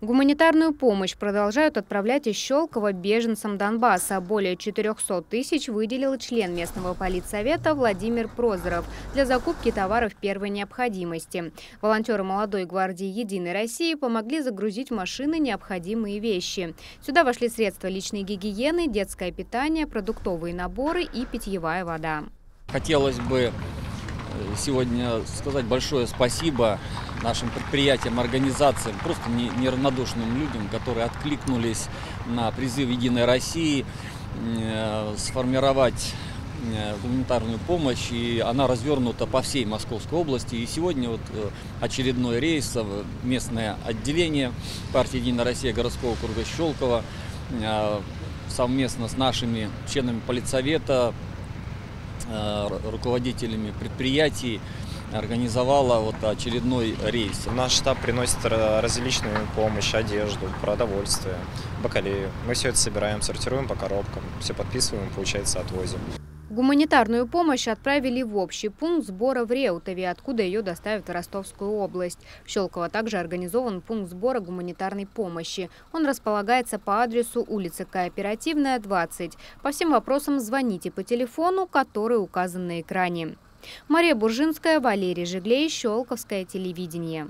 Гуманитарную помощь продолжают отправлять из Щёлкова беженцам Донбасса. Более 400 тысяч выделил член местного политсовета Владимир Прозоров для закупки товаров первой необходимости. Волонтеры Молодой гвардии «Единой России» помогли загрузить в машины необходимые вещи. Сюда вошли средства личной гигиены, детское питание, продуктовые наборы и питьевая вода. Хотелось бы сегодня сказать большое спасибо нашим предприятиям, организациям, просто неравнодушным людям, которые откликнулись на призыв «Единой России» сформировать гуманитарную помощь, и она развернута по всей Московской области. И сегодня вот очередной рейс, местное отделение партии «Единая Россия» городского округа Щёлково совместно с нашими членами политсовета, руководителями предприятий организовала вот очередной рейс. Наш штаб приносит различную помощь, одежду, продовольствие, бакалею. Мы все это собираем, сортируем по коробкам, все подписываем, получается, отвозим. Гуманитарную помощь отправили в общий пункт сбора в Реутове, откуда ее доставят в Ростовскую область. В Щёлково также организован пункт сбора гуманитарной помощи. Он располагается по адресу улица Кооперативная, 20. По всем вопросам звоните по телефону, который указан на экране. Мария Буржинская, Валерий Жиглей, Щёлковское телевидение.